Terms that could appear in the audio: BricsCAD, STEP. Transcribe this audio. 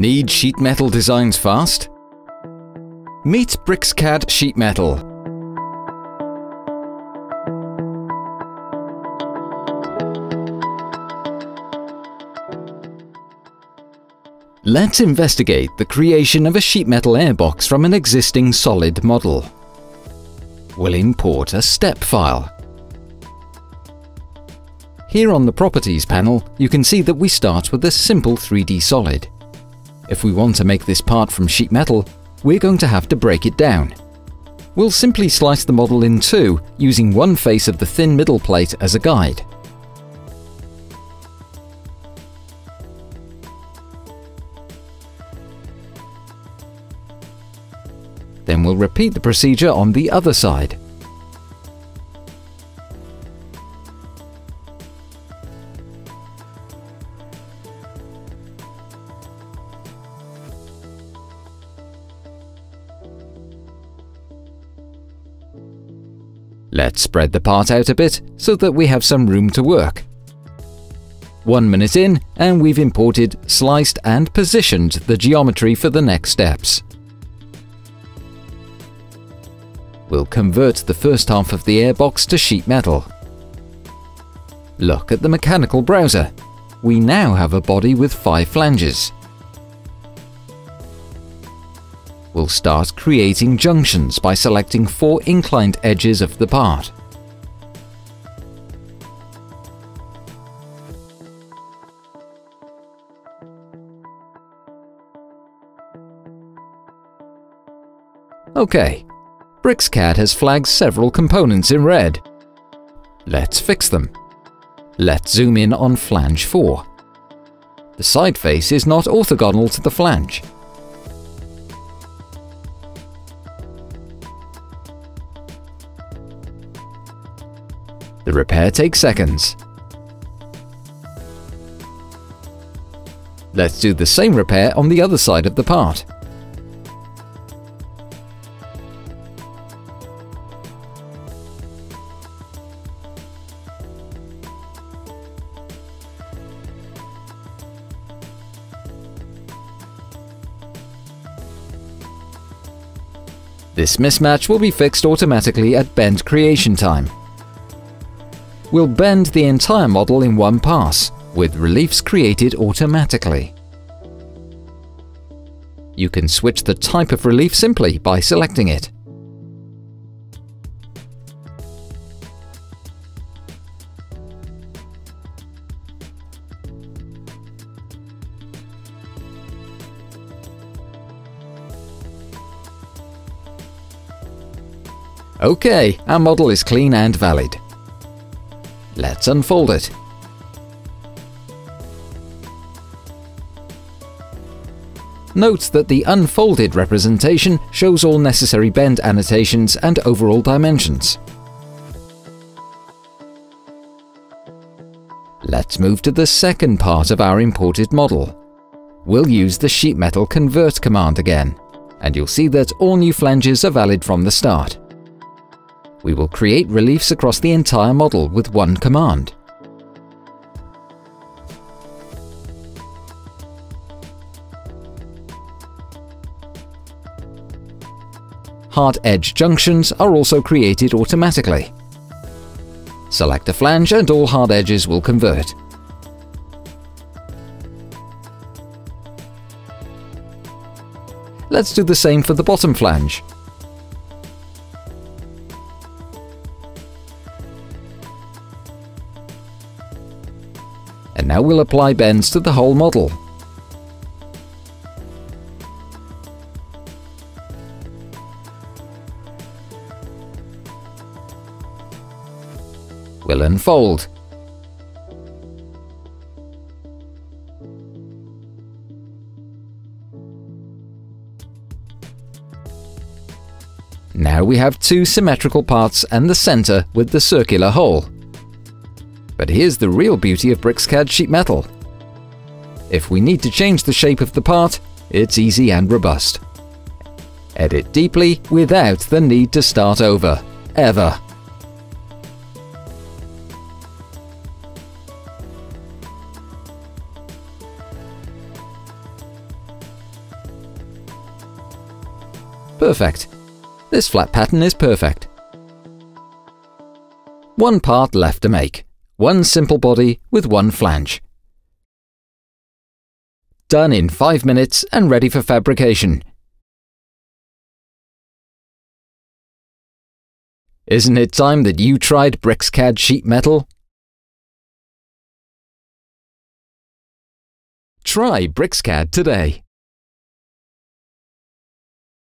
Need sheet metal designs fast? Meet BricsCAD Sheet Metal. Let's investigate the creation of a sheet metal airbox from an existing solid model. We'll import a STEP file. Here on the Properties panel, you can see that we start with a simple 3D solid. If we want to make this part from sheet metal, we're going to have to break it down. We'll simply slice the model in two, using one face of the thin middle plate as a guide. Then we'll repeat the procedure on the other side. Let's spread the part out a bit so that we have some room to work. 1 minute in and we've imported, sliced and positioned the geometry for the next steps. We'll convert the first half of the airbox to sheet metal. Look at the mechanical browser. We now have a body with 5 flanges. We'll start creating junctions by selecting 4 inclined edges of the part. OK, BricsCAD has flagged several components in red. Let's fix them. Let's zoom in on flange 4. The side face is not orthogonal to the flange. The repair takes seconds. Let's do the same repair on the other side of the part. This mismatch will be fixed automatically at bend creation time. We'll bend the entire model in one pass, with reliefs created automatically. You can switch the type of relief simply by selecting it. OK, our model is clean and valid. Let's unfold it. Note that the unfolded representation shows all necessary bend annotations and overall dimensions. Let's move to the second part of our imported model. We'll use the sheet metal convert command again, and you'll see that all new flanges are valid from the start. We will create reliefs across the entire model with one command. Hard edge junctions are also created automatically. Select a flange and all hard edges will convert. Let's do the same for the bottom flange. And now we'll apply bends to the whole model. We'll unfold. Now we have two symmetrical parts and the center with the circular hole. But here's the real beauty of BricsCAD Sheet Metal. If we need to change the shape of the part, it's easy and robust. Edit deeply without the need to start over, ever. Perfect. This flat pattern is perfect. One part left to make. One simple body with one flange. Done in 5 minutes and ready for fabrication. Isn't it time that you tried BricsCAD sheet metal? Try BricsCAD today.